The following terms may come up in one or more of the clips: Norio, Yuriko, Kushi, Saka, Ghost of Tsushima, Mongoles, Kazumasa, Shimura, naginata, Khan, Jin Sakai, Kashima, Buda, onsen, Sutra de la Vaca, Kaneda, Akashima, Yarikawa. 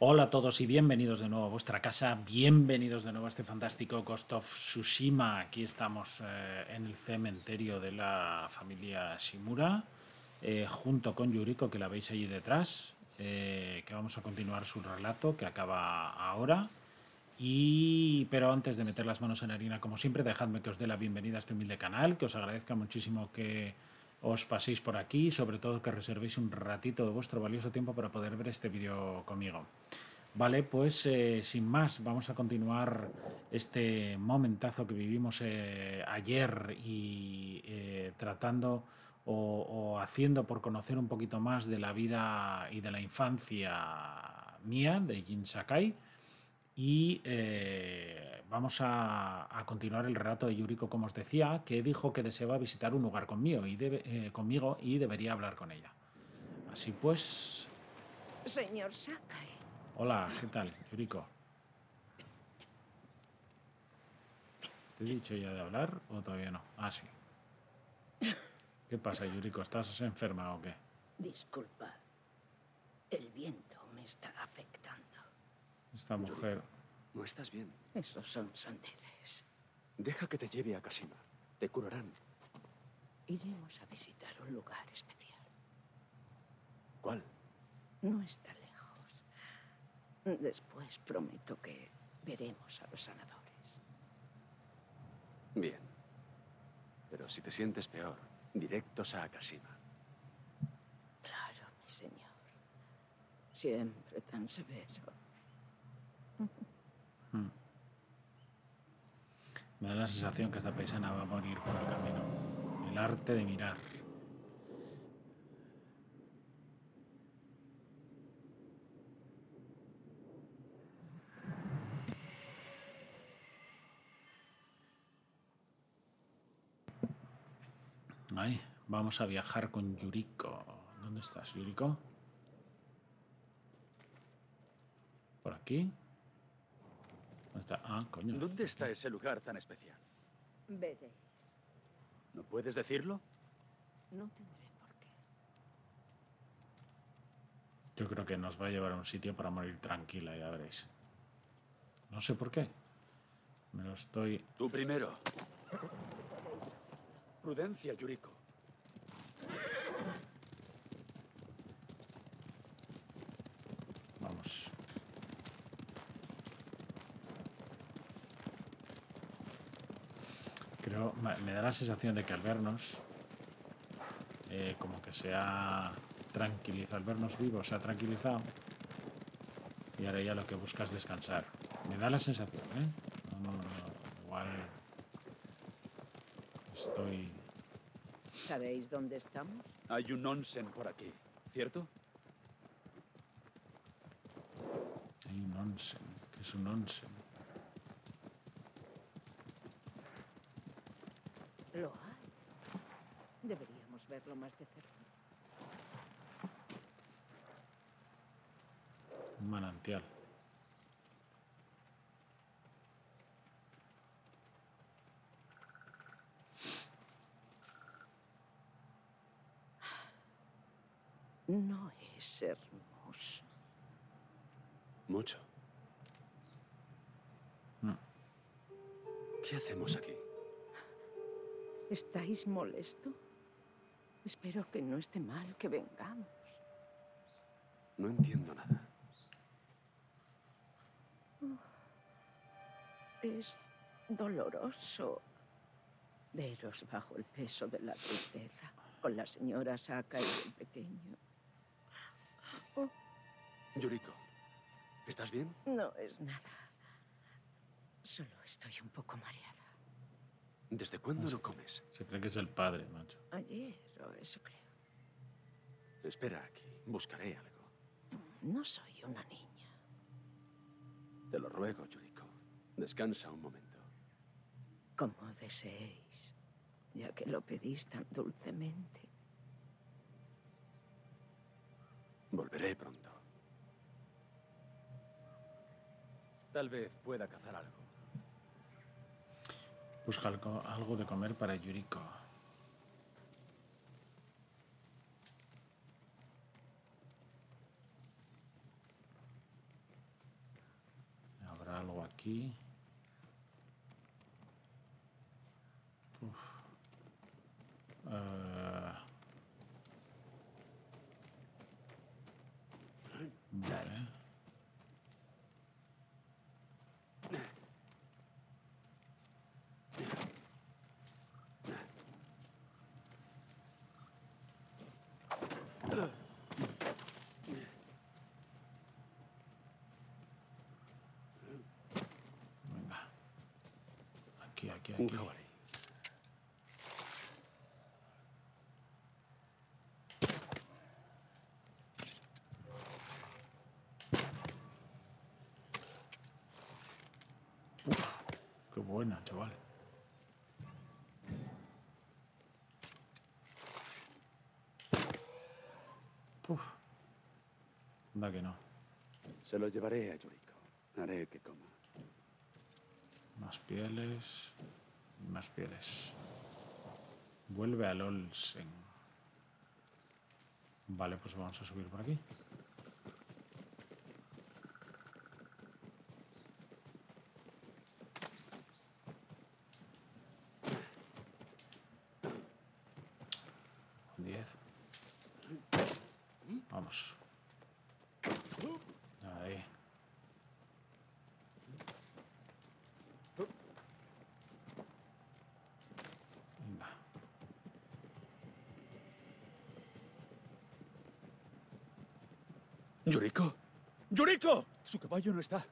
Hola a todos y bienvenidos de nuevo a vuestra casa, bienvenidos de nuevo a este fantástico Ghost of Tsushima. Aquí estamos en el cementerio de la familia Shimura, junto con Yuriko, que la veis allí detrás, que vamos a continuar su relato, que acaba ahora. Pero antes de meter las manos en harina, como siempre, dejadme que os dé la bienvenida a este humilde canal, que os agradezca muchísimo que os paséis por aquí y sobre todo que reservéis un ratito de vuestro valioso tiempo para poder ver este vídeo conmigo. Vale, pues sin más, vamos a continuar este momentazo que vivimos ayer y tratando o haciendo por conocer un poquito más de la vida y de la infancia mía, de Jin Sakai. Y vamos a continuar el relato de Yuriko, como os decía, que dijo que deseaba visitar un lugar conmigo y debería hablar con ella. Así pues... Señor Sakai. Hola, ¿qué tal, Yuriko? ¿Te he dicho ya de hablar o todavía no? Ah, sí. ¿Qué pasa, Yuriko? ¿Estás enferma o qué? Disculpa, el viento me está afectando. Esta mujer... No estás bien. Esos son sandeces. Deja que te lleve a Kashima. Te curarán. Iremos a visitar un lugar especial. ¿Cuál? No está lejos. Después prometo que veremos a los sanadores. Bien. Pero si te sientes peor, directos a Akashima. Claro, mi señor. Siempre tan severo. Me da la sensación que esta paisana va a morir por el camino. El arte de mirar. Ahí, vamos a viajar con Yuriko. ¿Dónde estás, Yuriko? Por aquí. Ah, coño. ¿Dónde está ese lugar tan especial? Veréis. ¿No puedes decirlo? No tendré por qué. Yo creo que nos va a llevar a un sitio para morir tranquila, ya veréis. No sé por qué. Me lo estoy... Tú primero. Prudencia, Yuriko. Vamos. Creo, me da la sensación de que al vernos, como que se ha tranquilizado, al vernos vivos se ha tranquilizado y ahora ya lo que busca es descansar. Me da la sensación, ¿eh? No, igual estoy... ¿Sabéis dónde estamos? Hay un onsen por aquí, ¿cierto? Hay un onsen, ¿qué es un onsen? Lo hay. Deberíamos verlo más de cerca. Un manantial. No es hermoso. Mucho. ¿Qué hacemos aquí? ¿Estáis molesto? Espero que no esté mal que vengamos. No entiendo nada. Es doloroso veros bajo el peso de la tristeza con la señora Saka y el pequeño. Yuriko, ¿estás bien? No es nada. Solo estoy un poco mareada. ¿Desde cuándo no comes? Se cree que es el padre, macho. Ayer, o eso creo. Espera aquí, buscaré algo. No soy una niña. Te lo ruego, Yuriko. Descansa un momento. Como deseéis, ya que lo pedís tan dulcemente. Volveré pronto. Tal vez pueda cazar algo. Busca algo de comer para Yuriko. aquí. Vale. Venga. Aquí, aquí, aquí. Buena, chaval. Puf. Anda que no. Se lo llevaré a Yuriko. Haré que coma. Más pieles. Más pieles. Vuelve al Olsen. Vale, pues vamos a subir por aquí. Vamos. Ahí. Venga. ¿Yuriko? ¡Yuriko! Su caballo no está.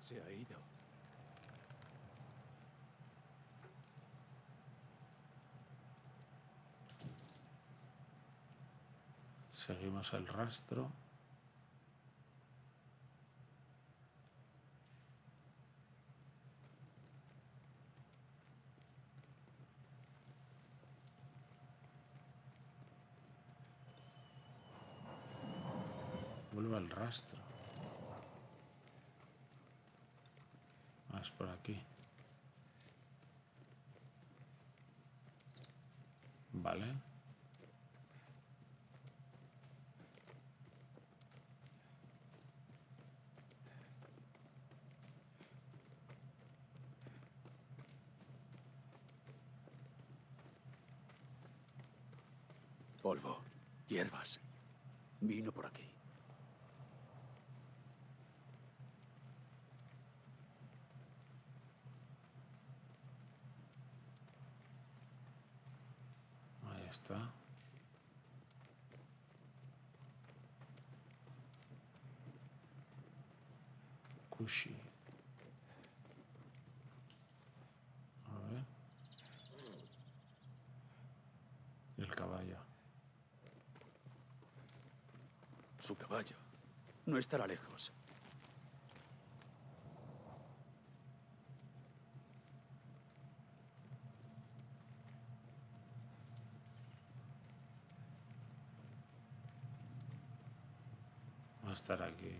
Se ha ido. Seguimos el rastro. Vuelvo al rastro. Más por aquí. Vale. Polvo, hierbas. Vino por aquí. Ahí está. Kushi. A ver. El caballo. Su caballo no estará lejos. Va a estar aquí.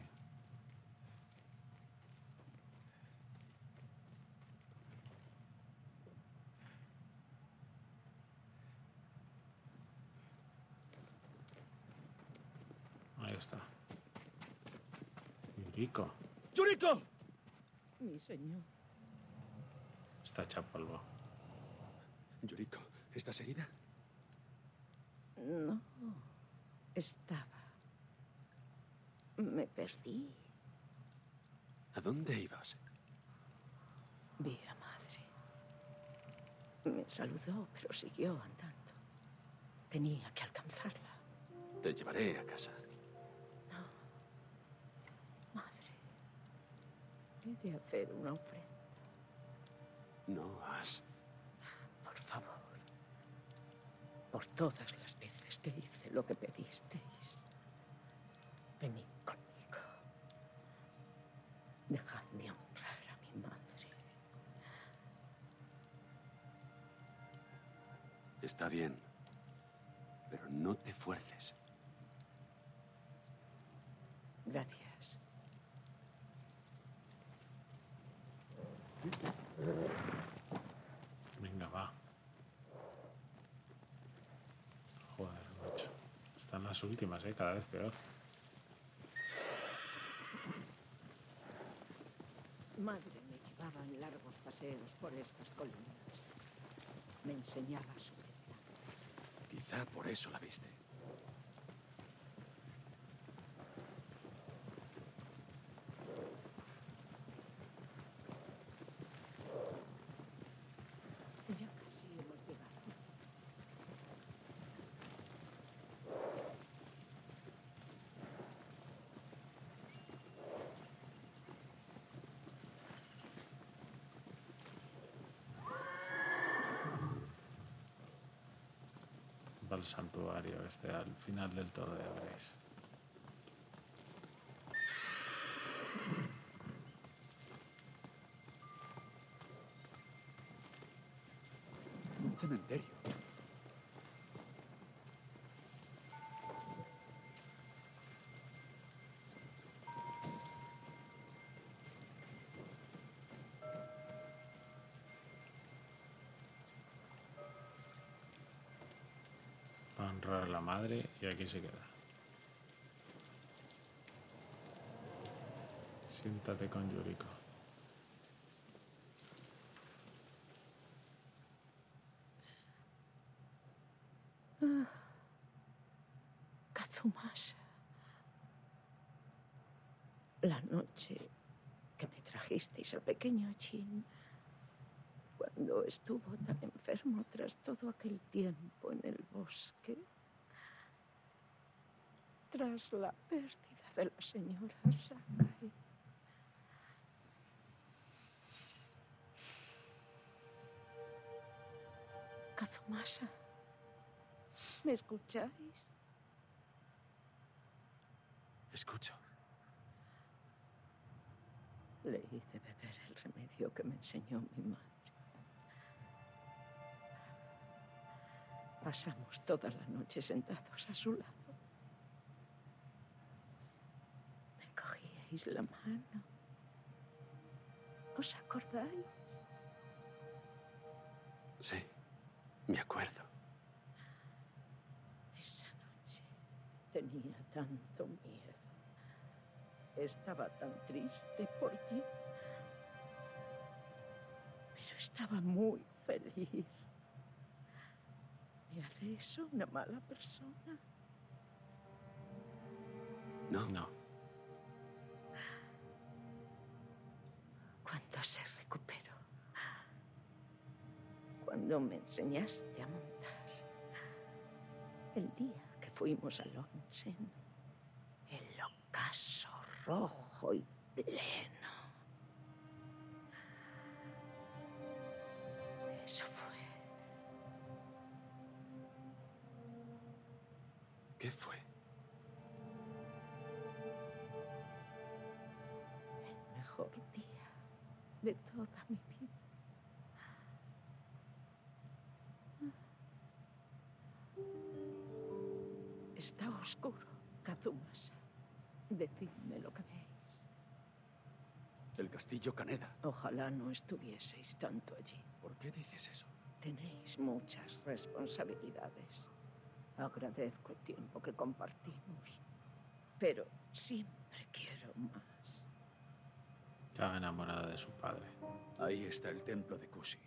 Ahí está. Yuriko. ¡Yuriko! Mi señor. Está hecha polvo. Yuriko, ¿estás herida? No. Estaba. Me perdí. ¿A dónde ibas? Vi a madre. Me saludó, pero siguió andando. Tenía que alcanzarla. Te llevaré a casa. He de hacer una ofrenda. No has... Por favor. Por todas las veces que hice lo que pedisteis. Venid conmigo. Dejadme honrar a mi madre. Está bien. Pero no te fuerces. Gracias. Venga, va. Joder, macho. Están las últimas, cada vez peor. madre me llevaba en largos paseos por estas columnas. Me enseñaba su vida. Quizá por eso la viste. Ya casi hemos llegado. El santuario este al final del todo de Abreis. Un cementerio. Honrar a la madre y aquí se queda. Siéntate con Yuriko. Ah, Kazumasa. La noche que me trajisteis al pequeño Jin, cuando estuvo tan enfermo tras todo aquel tiempo en el bosque, tras la pérdida de la señora Sakai. Kazumasa, ¿me escucháis? Escucho. Le hice beber el remedio que me enseñó mi madre. Pasamos toda la noche sentados a su lado. Me cogíais la mano. ¿Os acordáis? Sí, me acuerdo. Esa noche tenía tanto miedo. Estaba tan triste por ti. Pero estaba muy feliz. ¿Me hace eso una mala persona? No, no. Cuando se recuperó, cuando me enseñaste a montar, el día que fuimos al onsen, el ocaso rojo y pleno. Eso fue. ¿Qué fue? El mejor día de toda mi vida. Está oscuro, Kazumasa. Decidme lo que veis. El castillo Kaneda. Ojalá no estuvieseis tanto allí. ¿Por qué dices eso? Tenéis muchas responsabilidades. Agradezco el tiempo que compartimos, pero siempre quiero más. Estaba enamorada de su padre. Ahí está el templo de Kushi.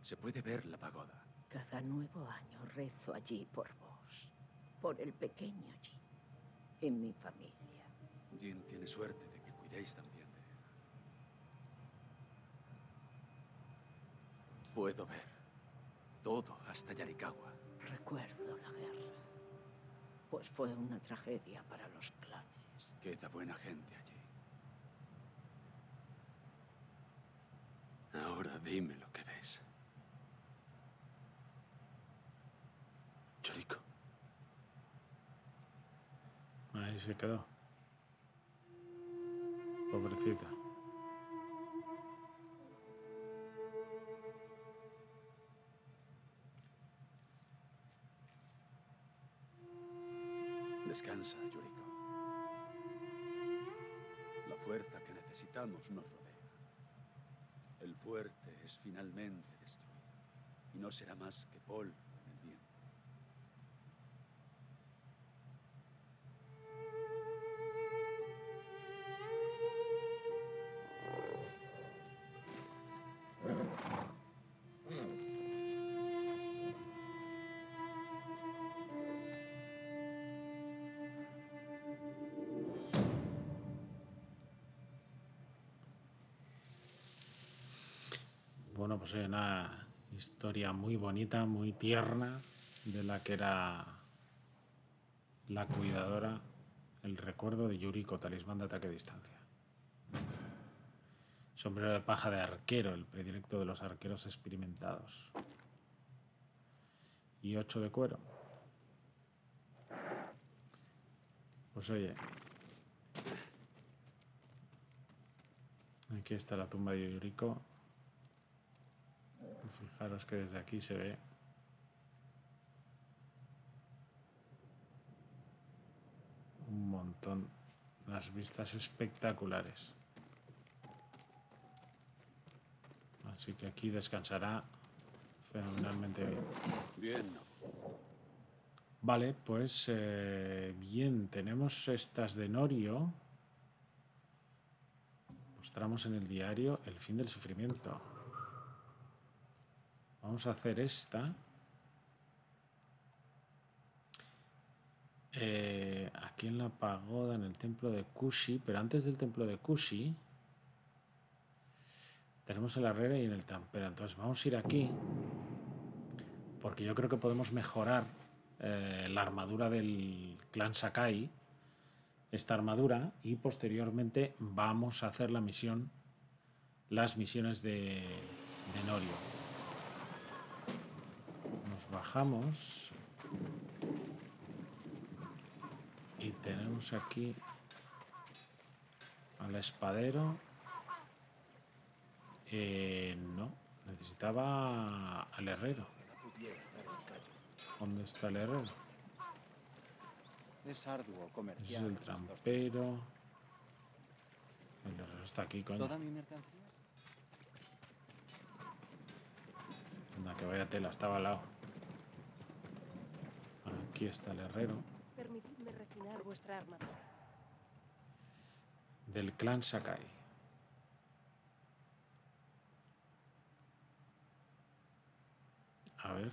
Se puede ver la pagoda. Cada nuevo año rezo allí por vos, por el pequeño Jin y mi familia. Jin tiene suerte de que cuidéis también de él. Puedo ver todo hasta Yarikawa. Recuerdo la guerra, pues fue una tragedia para los clanes. Queda buena gente allí. Ahora dime lo que ves. Yuriko. Ahí se quedó. Pobrecita. Descansa, Yuriko. La fuerza que necesitamos nos rodea. El fuerte es finalmente destruido y no será más que polvo en el viento. Bueno, pues es una historia muy bonita, muy tierna, de la que era la cuidadora, el recuerdo de Yuriko, talismán de ataque a distancia. Sombrero de paja de arquero, el predilecto de los arqueros experimentados. Y 8 de cuero. Pues oye, aquí está la tumba de Yuriko. Fijaros que desde aquí se ve. Un montón. Las vistas espectaculares. Así que aquí descansará fenomenalmente bien. Bien. Vale, pues bien, tenemos estas de Norio. Mostramos en el diario el fin del sufrimiento. Vamos a hacer esta. Aquí en la pagoda, en el templo de Kushi. Pero antes del templo de Kushi, tenemos el herrero y en el tampero. Entonces vamos a ir aquí, porque yo creo que podemos mejorar la armadura del clan Sakai, esta armadura, y posteriormente vamos a hacer la misión, las misiones de Norio. Nos bajamos y tenemos aquí al espadero. No, necesitaba al herrero. ¿Dónde está el herrero? Es arduo comercial. Es el trampero. El herrero está aquí, coño. ¿Toda mi mercancía? Anda, que vaya tela, estaba al lado. Aquí está el herrero. Permitidme refinar vuestra armadura. Del clan Sakai. A ver.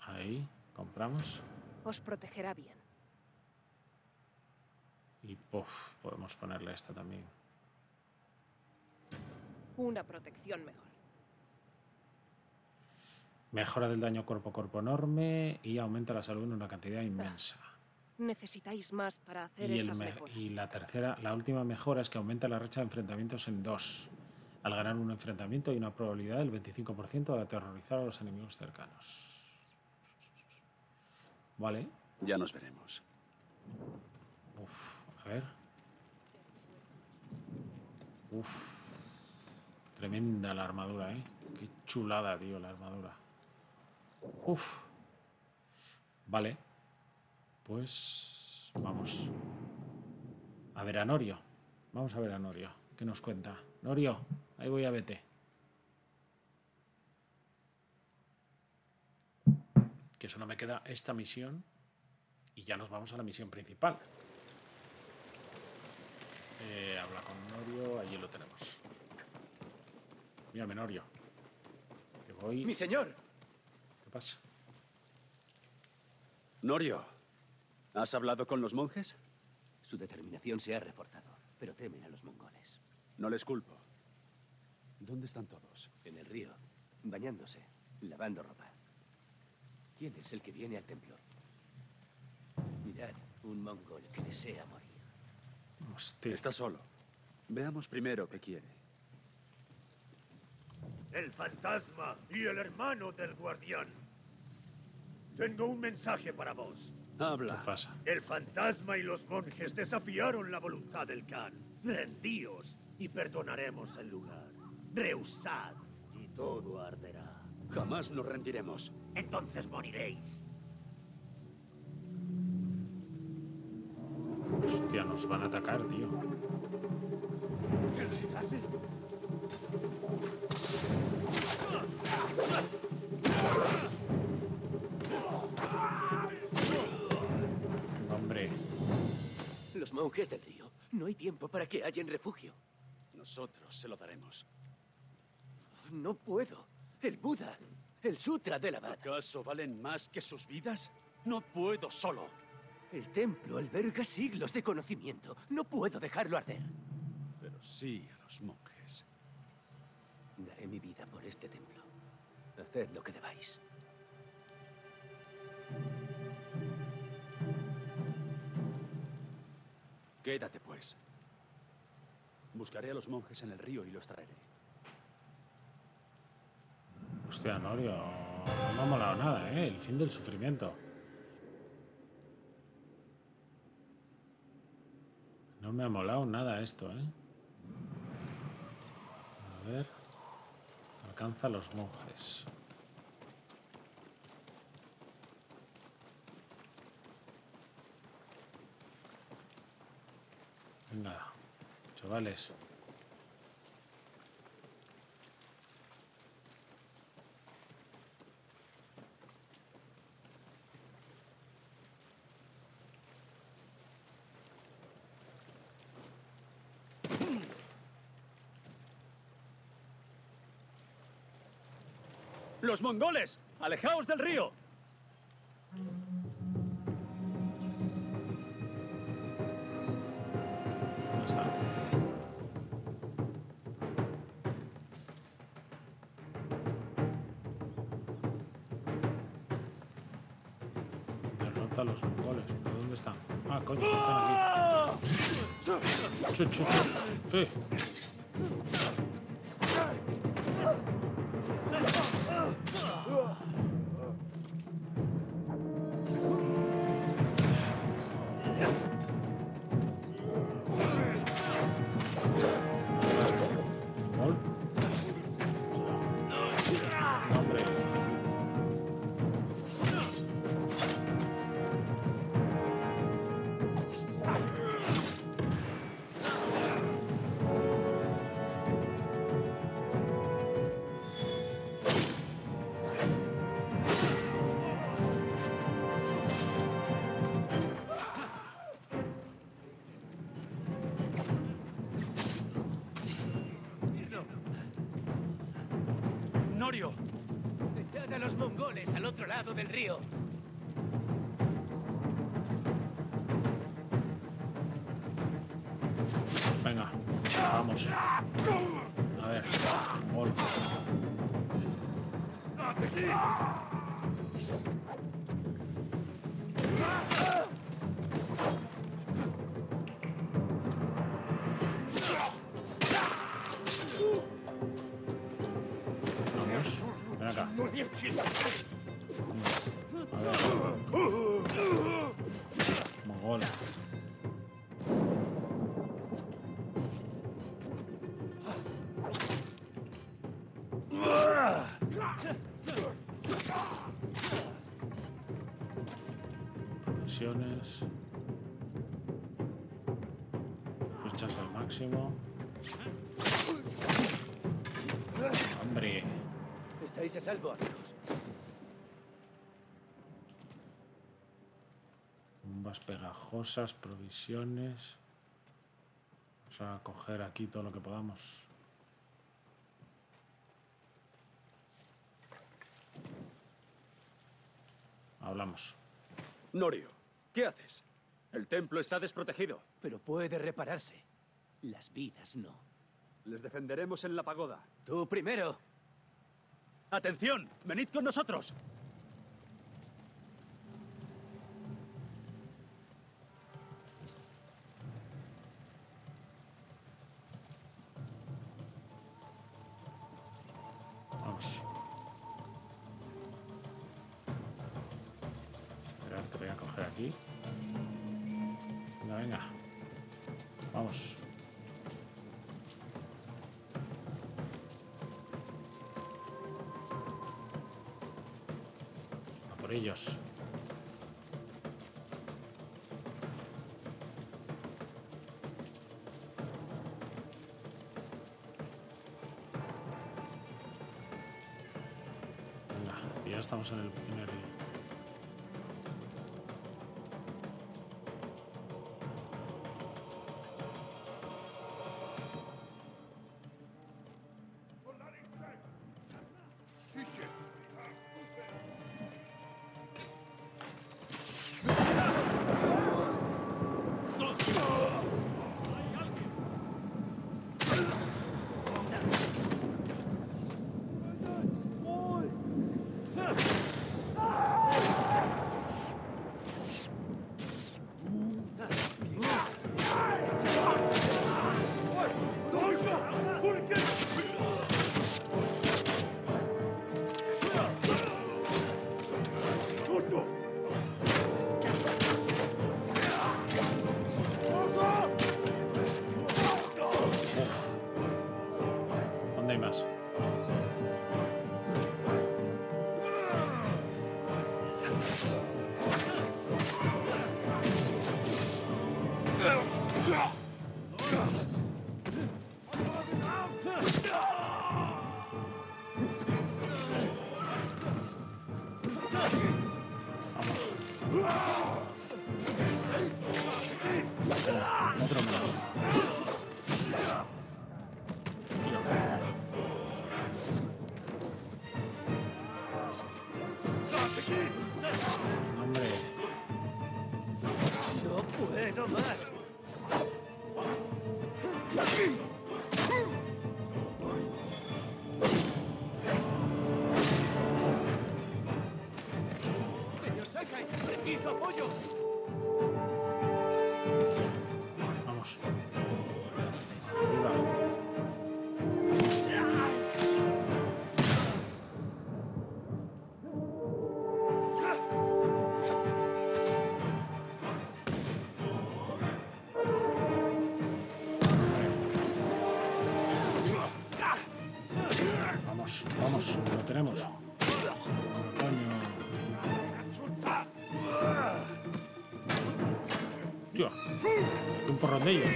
Ahí, compramos. Os protegerá bien. Y puff, podemos ponerle esta también. Una protección mejor. Mejora del daño cuerpo a cuerpo enorme y aumenta la salud en una cantidad inmensa. Necesitáis más para hacer esas mejoras. Y la tercera, la última mejora es que aumenta la racha de enfrentamientos en 2. Al ganar un enfrentamiento hay una probabilidad del 25% de aterrorizar a los enemigos cercanos. Vale. Ya nos veremos. Uf, a ver. Uf. Tremenda la armadura, ¿eh? Qué chulada, tío, la armadura. Uf. Vale. Pues vamos a ver a Norio. Vamos a ver a Norio. ¿Qué nos cuenta? Norio, ahí voy a vete. Que solo me queda esta misión y ya nos vamos a la misión principal. Habla con Norio, allí lo tenemos. Mírame, Norio. Que voy. ¡Mi señor! ¿Qué pasa? Norio. ¿Has hablado con los monjes? Su determinación se ha reforzado, pero temen a los mongoles. No les culpo. ¿Dónde están todos? En el río, bañándose, lavando ropa. ¿Quién es el que viene al templo? Mirad, un mongol que desea morir. Hostia. Está solo. Veamos primero qué quiere. El fantasma y el hermano del guardián. Tengo un mensaje para vos. Habla. ¿Qué pasa? El fantasma y los monjes desafiaron la voluntad del Khan. Rendíos y perdonaremos el lugar. Rehusad y todo arderá. Jamás nos rendiremos. Entonces moriréis. Hostia, nos van a atacar, tío. Los monjes del río. No hay tiempo para que hallen refugio. Nosotros se lo daremos. No puedo. El Buda. El Sutra de la Vaca. ¿Acaso valen más que sus vidas? No puedo solo. El templo alberga siglos de conocimiento. No puedo dejarlo arder. Pero sí a los monjes. Daré mi vida por este templo. Haced lo que debáis. Quédate, pues. Buscaré a los monjes en el río y los traeré. Hostia, Norio. No me ha molado nada, ¿eh? El fin del sufrimiento. No me ha molado nada esto, ¿eh? A ver... Alcanza a los monjes. Venga, chavales. ¡Los mongoles! ¡Alejaos del río! ¿Dónde está? Derrota a los mongoles. ¿Pero dónde están? Ah, coño, están aquí. ¡Chu, chu! Echad a los mongoles al otro lado del río. Venga, vamos. A ver. Gol. Mongoles. Presiones. Flechas al máximo. Hombre. Estáis a salvo, amigos. Bombas pegajosas, provisiones. Vamos a coger aquí todo lo que podamos. Hablamos. Norio, ¿qué haces? El templo está desprotegido. Pero puede repararse. Las vidas no. Les defenderemos en la pagoda. Tú primero. ¡Atención! ¡Venid con nosotros! Vamos. Espera, te voy a coger aquí. Venga, venga. Vamos. Por ellos. Venga, ya estamos en el primer río. De ellos.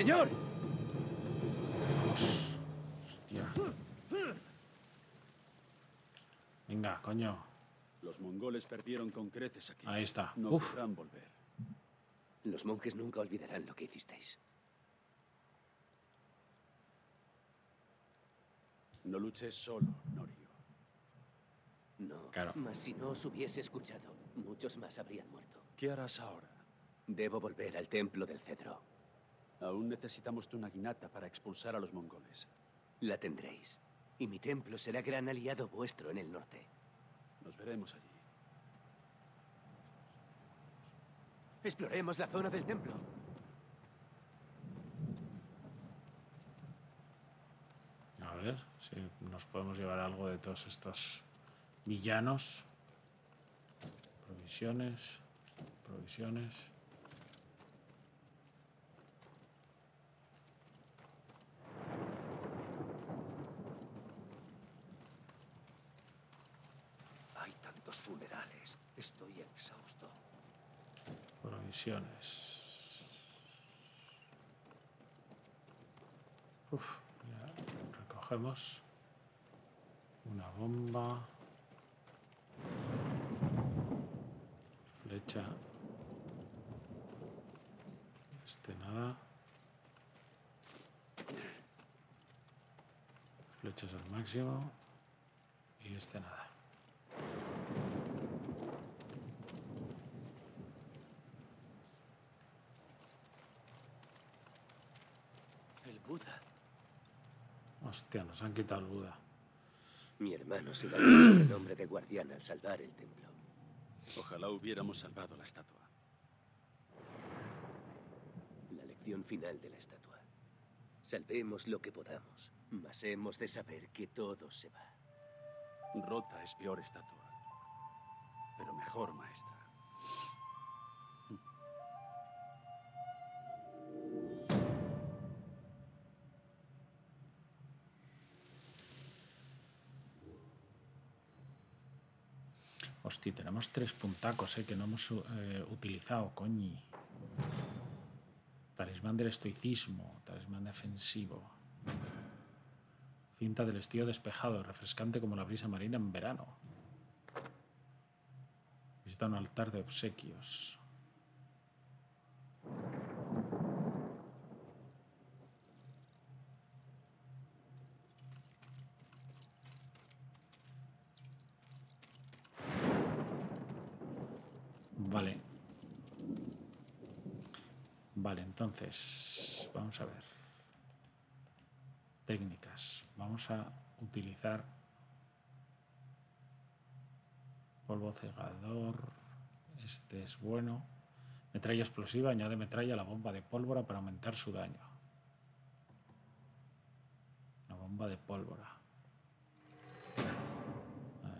¡Señor! Vamos. Hostia. Venga, coño. Los mongoles perdieron con creces aquí. Ahí está. No podrán volver. Los monjes nunca olvidarán lo que hicisteis. No luches solo, Norio. No, claro. Mas si no os hubiese escuchado, muchos más habrían muerto. ¿Qué harás ahora? Debo volver al templo del cedro. Aún necesitamos tu naginata para expulsar a los mongoles. La tendréis. Y mi templo será gran aliado vuestro en el norte. Nos veremos allí. Exploremos la zona del templo. A ver si nos podemos llevar algo de todos estos villanos. Provisiones. Provisiones. Funerales. Estoy exhausto. Provisiones. Uf, ya recogemos una bomba, flecha. Este nada. Flechas al máximo y este nada. Buda. Hostia, nos han quitado el Buda. Mi hermano se ganó el nombre de guardián al salvar el templo. Ojalá hubiéramos salvado la estatua. La lección final de la estatua. Salvemos lo que podamos, mas hemos de saber que todo se va. Rota es peor estatua, pero mejor maestra. Hostia, tenemos 3 puntacos, que no hemos utilizado, coñi. Talismán del estoicismo, talismán defensivo. Cinta del estío despejado, refrescante como la brisa marina en verano. Visita un altar de obsequios. Vale. Vale, entonces, vamos a ver. Técnicas. Vamos a utilizar polvo cegador. Este es bueno. Metralla explosiva. Añade metralla a la bomba de pólvora para aumentar su daño. La bomba de pólvora.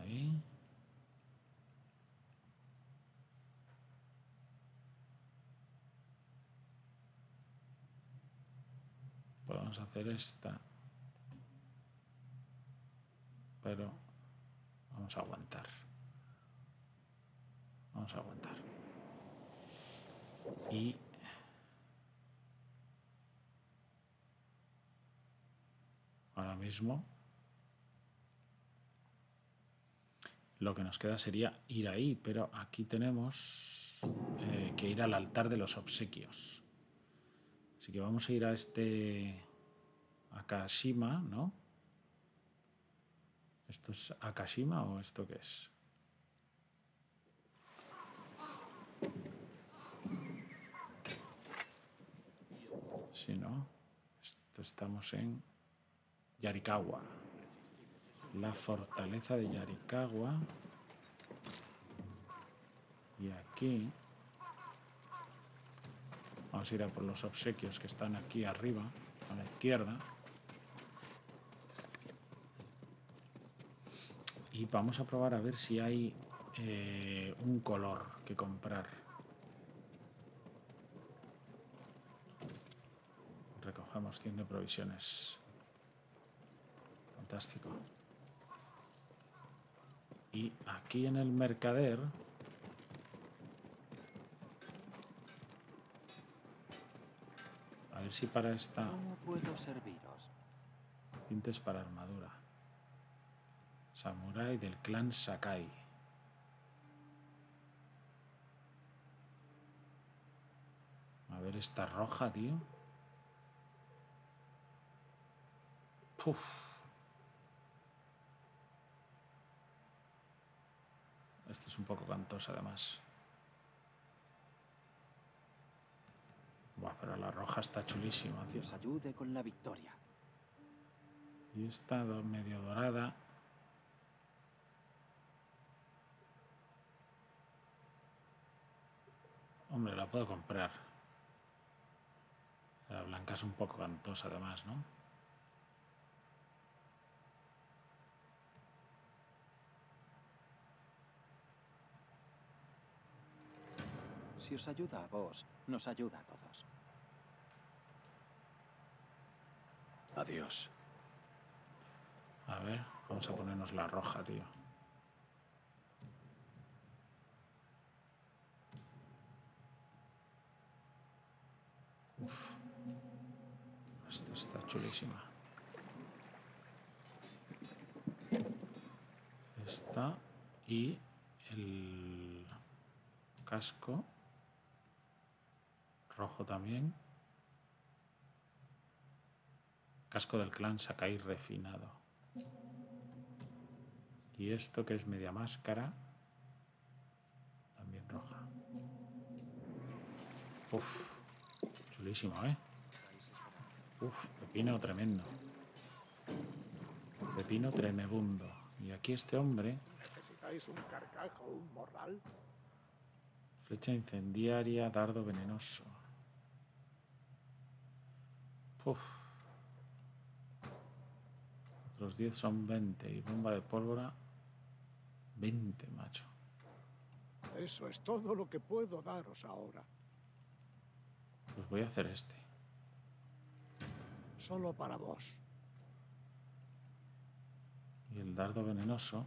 Ahí. Podemos hacer esta, pero vamos a aguantar. Vamos a aguantar. Y ahora mismo lo que nos queda sería ir ahí, pero aquí tenemos que ir al altar de los obsequios. Así que vamos a ir a este Akashima, ¿no? ¿Esto es Akashima o esto qué es? Sí, ¿no? Esto estamos en Yarikawa. La fortaleza de Yarikawa. Y aquí... vamos a ir a por los obsequios que están aquí arriba, a la izquierda. Y vamos a probar a ver si hay un color que comprar. Recogemos 100 de provisiones. Fantástico. Y aquí en el mercader... a ver si para esta... ¿Cómo puedo serviros? Tintes para armadura. Samurai del clan Sakai. A ver esta roja, tío. Puf. Esta es un poco cantosa además. Buah, pero la roja está chulísima, tío. Dios ayude con la victoria. Y esta medio dorada. Hombre, la puedo comprar. La blanca es un poco cantosa además, ¿no? Si os ayuda a vos, nos ayuda a todos. Adiós. A ver, vamos a ponernos la roja, tío. Uf. Esta está chulísima. Esta y el casco. Rojo también. Casco del clan Sakai refinado. Y esto que es media máscara. También roja. Uf. Chulísimo, ¿eh? Uf, pepino tremendo. Pepino tremebundo. Y aquí este hombre... ¿necesitáis un carcajo, un morral? Flecha incendiaria, dardo venenoso. Uf. Otros 10 son 20. Y bomba de pólvora, 20, macho. Eso es todo lo que puedo daros ahora. Pues voy a hacer este. Solo para vos. Y el dardo venenoso.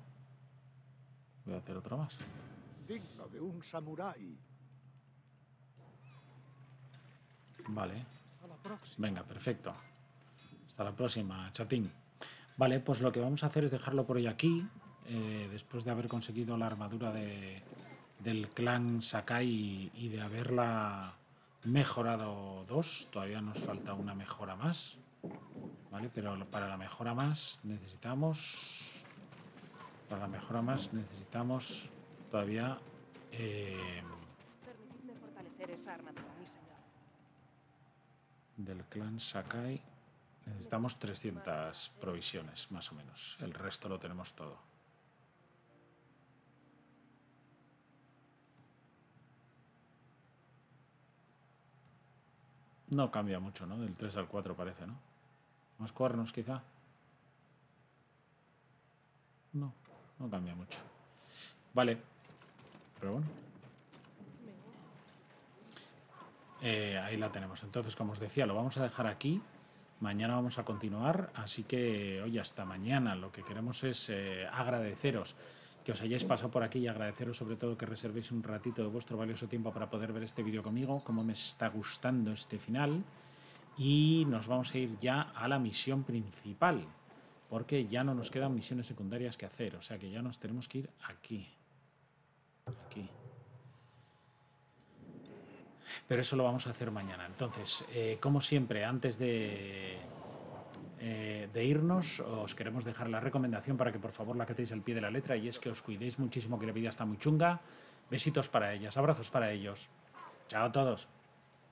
Voy a hacer otro más. Digno de un samurái. Vale. Venga, perfecto. Hasta la próxima, chatín. Vale, pues lo que vamos a hacer es dejarlo por hoy aquí, después de haber conseguido la armadura del clan Sakai y de haberla mejorado 2. Todavía nos falta una mejora más, ¿vale? Pero para la mejora más necesitamos... todavía... Permitidme fortalecer esa armadura, mi señor. Del clan Sakai... Necesitamos 300 provisiones, más o menos. El resto lo tenemos todo. No cambia mucho, ¿no? Del 3 al 4 parece, ¿no? Más cuernos, quizá. No, no cambia mucho. Vale. Pero bueno. Ahí la tenemos. Entonces, como os decía, lo vamos a dejar aquí. Mañana vamos a continuar, así que hoy hasta mañana. Lo que queremos es agradeceros que os hayáis pasado por aquí y agradeceros sobre todo que reservéis un ratito de vuestro valioso tiempo para poder ver este vídeo conmigo, cómo me está gustando este final. Y nos vamos a ir ya a la misión principal, porque ya no nos quedan misiones secundarias que hacer, o sea que ya nos tenemos que ir aquí. Pero eso lo vamos a hacer mañana. Entonces, como siempre, antes de irnos, os queremos dejar la recomendación para que por favor la catéis al pie de la letra, y es que os cuidéis muchísimo, que la vida está muy chunga. Besitos para ellas, abrazos para ellos. Chao a todos.